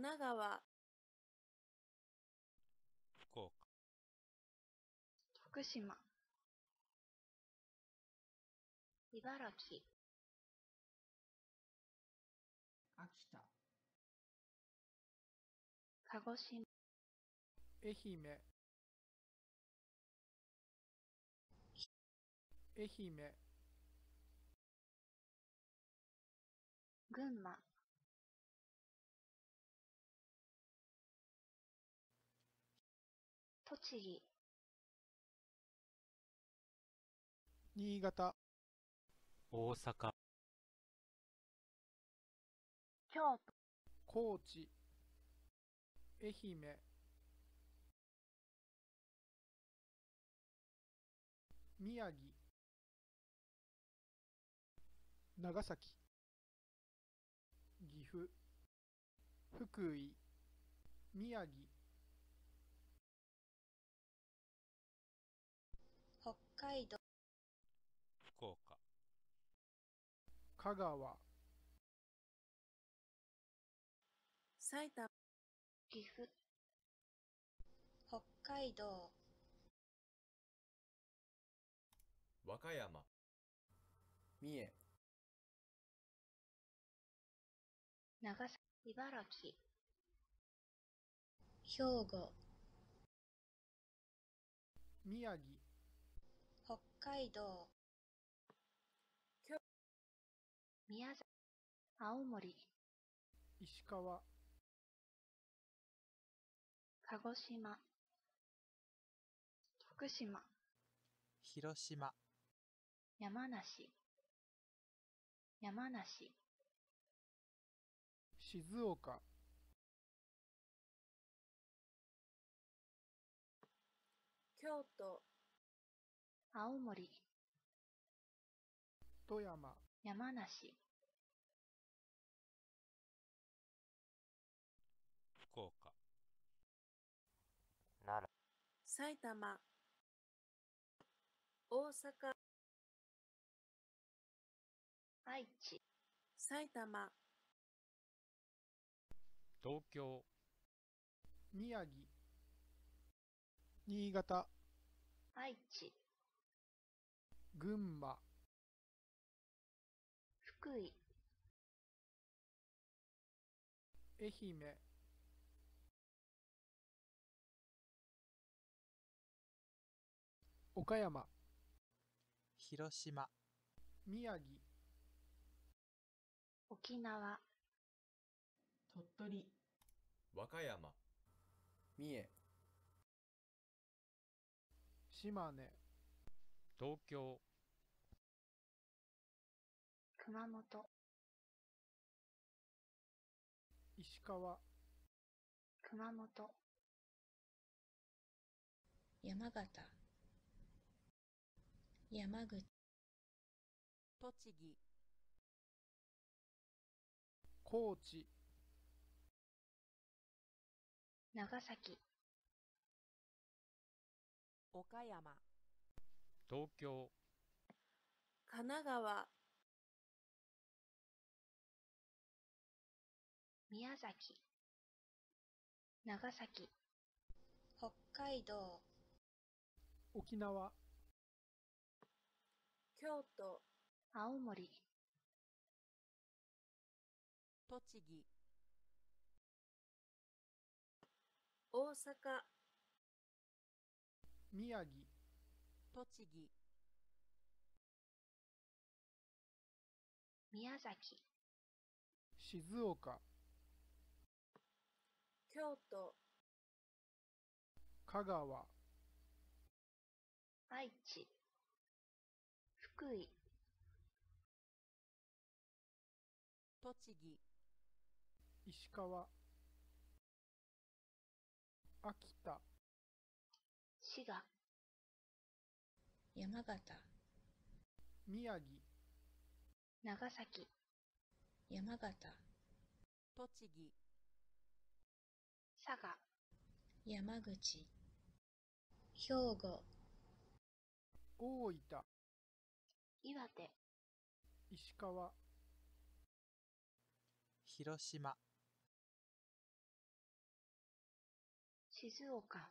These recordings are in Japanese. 神奈川、福岡、徳島、茨城、秋田、鹿児島、愛媛、群馬、栃木、新潟、大阪、京都、高知、愛媛、宮城、長崎、岐阜、福井、宮城、北海道、福岡、香川、埼玉、岐阜、北海道、和歌山、三重、長崎、茨城、兵庫、宮城、北海道、宮崎、青森、石川、鹿児島、徳島、広島、山梨、静岡、京都、青森、富山、山梨、福岡、奈良、埼玉、大阪、愛知、埼玉、東京、宮城、新潟、愛知、群馬、福井、愛媛、岡山、広島、宮城、沖縄、鳥取、和歌山、三重、島根、東京、熊本、石川、熊本、山形、山口、栃木、高知、長崎、岡山、東京、神奈川、宮崎、長崎、北海道、沖縄、京都、青森、栃木、大阪、宮城、栃木、宮崎、静岡、京都、香川、愛知、福井、栃木、石川、秋田、滋賀、山形、宮城、長崎、山形、栃木、佐賀、山口、兵庫、大分、岩手、石川、広島。静岡、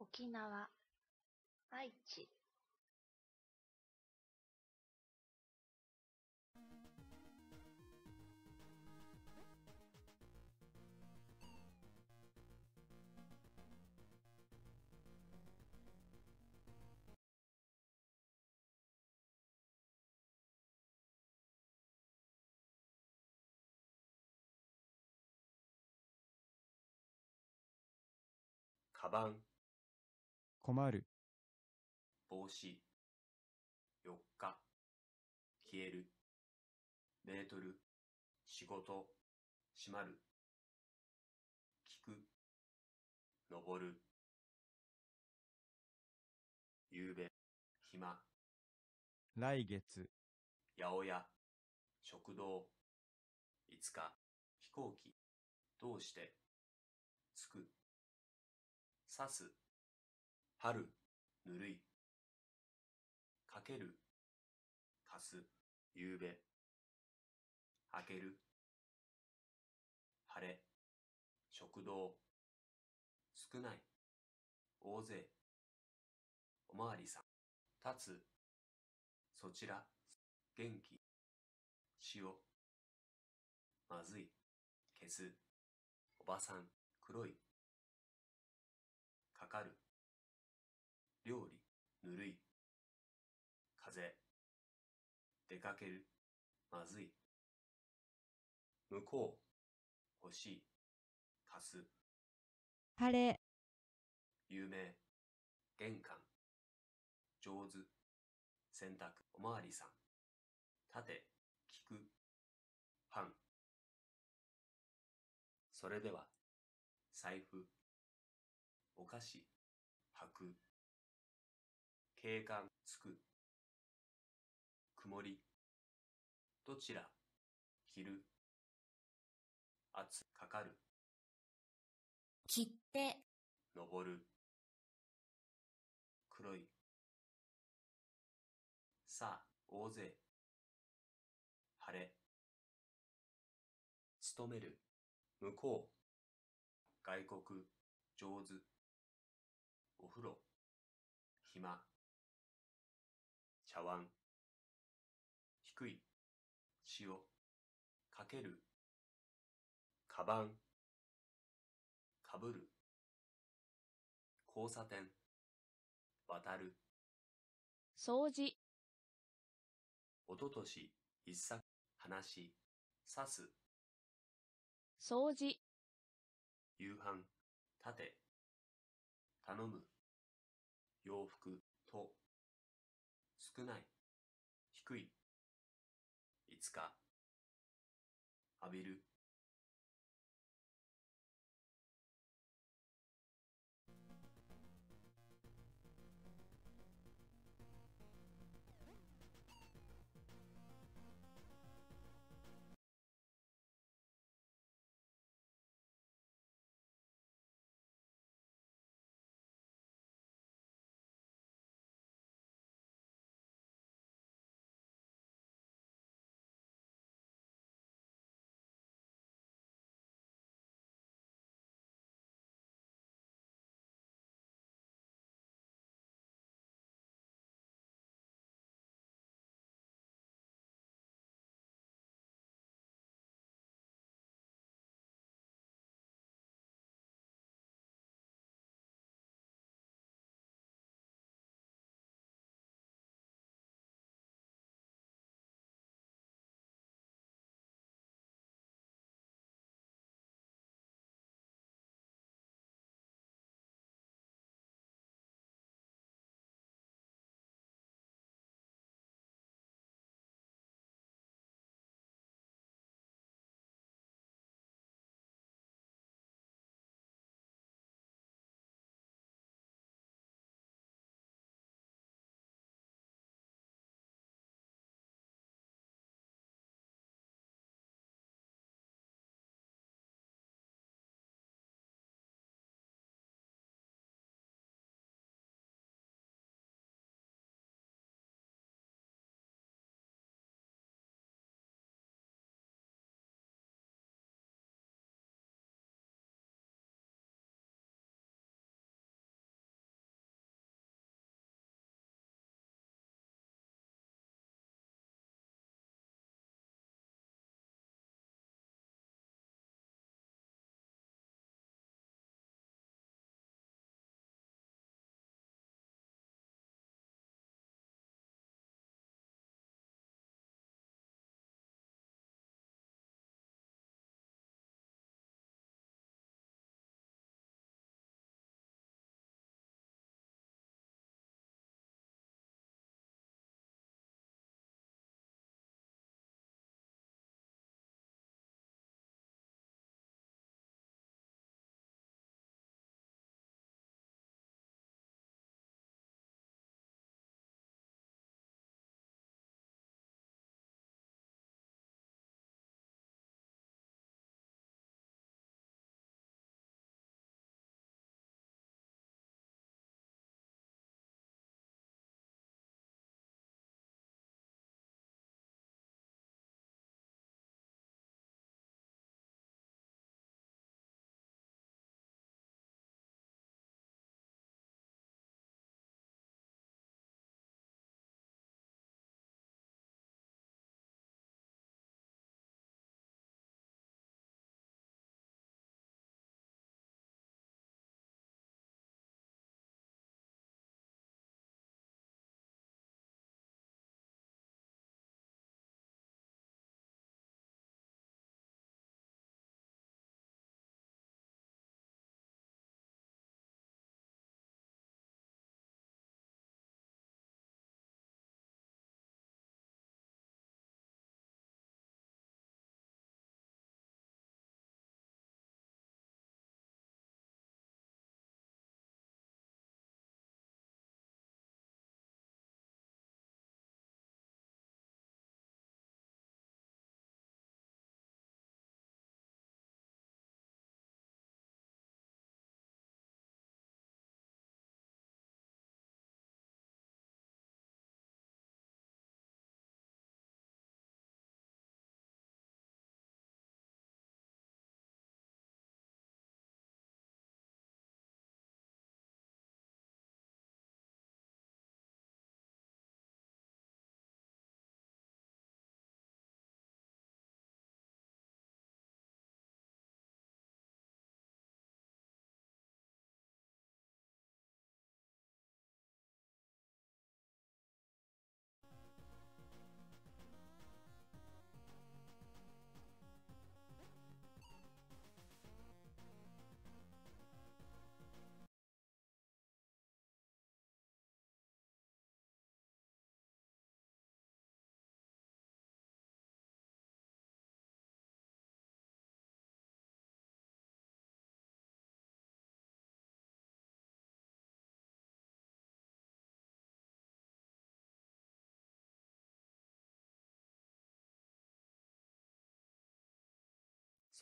沖縄、愛知。カバン、困る、帽子、4日、消える、メートル、仕事、閉まる、聞く、登る、夕べ、暇、来月、八百屋、食堂、5日、飛行機、どうして、つく、刺す、春、ぬるい、かける、かす、ゆうべ、開ける、晴れ、食堂、少ない、大勢、おまわりさん、立つ、そちら、元気、塩、まずい、消す、おばさん、黒い、かかる、料理、ぬるい、風、出かける、まずい、向こう、欲しい、かす、晴れ、有名、玄関、上手、洗濯、おまわりさん、立て、聞く、半。それでは、財布、お菓子、履く、景観、つく、曇り、どちら、昼、圧、かかる、切手、登る、黒い、さあ、大勢、晴れ、勤める、向こう、外国、上手、お風呂、暇、茶碗、低い、塩、かける、カバン、かぶる、交差点、渡る、掃除、おととし、一作、話、刺す、掃除、夕飯、立て、頼む、洋服、と、少ない、低い、5日、浴びる。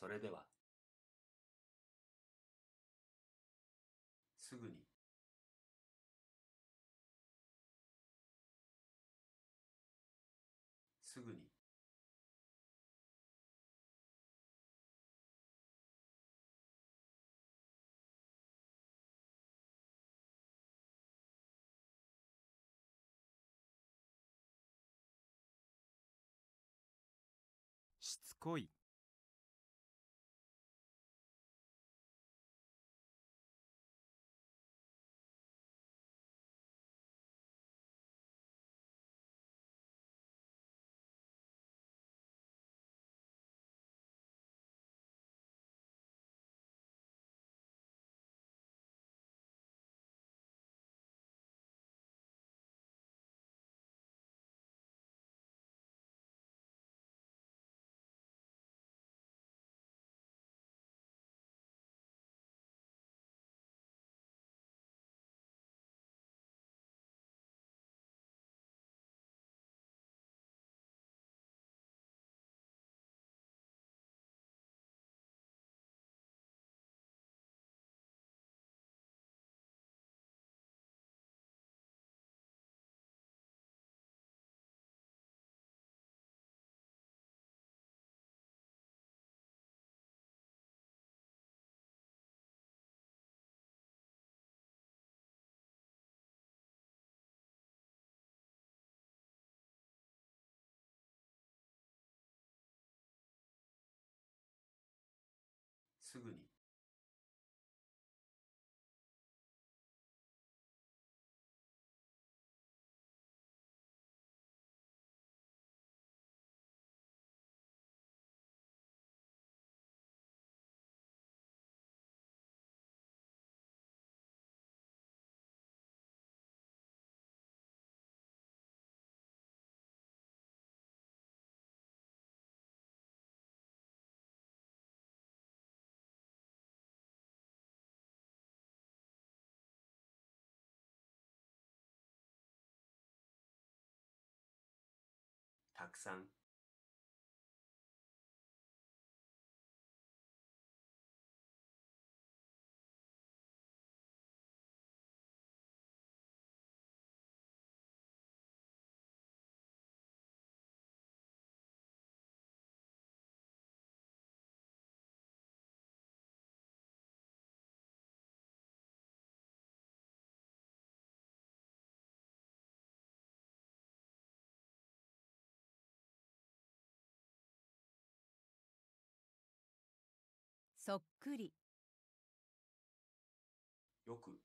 それでは。すぐに。すぐに。しつこい。すぐに。たくさん。そっくり。よく。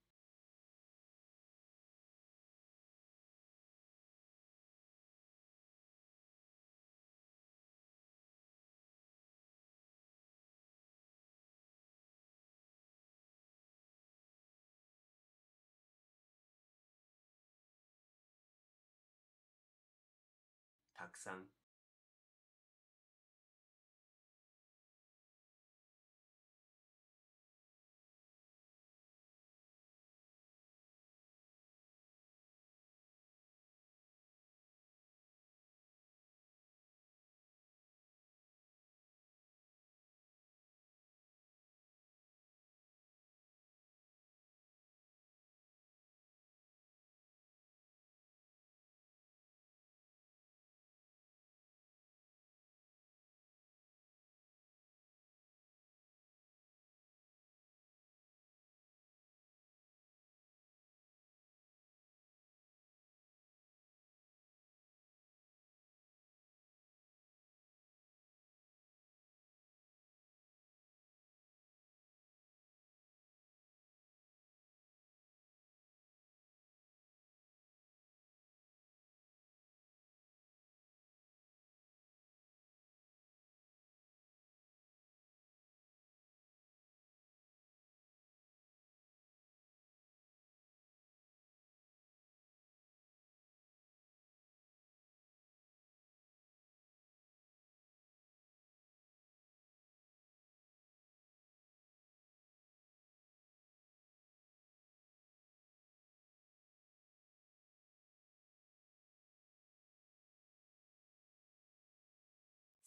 たくさん。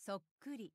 そっくり。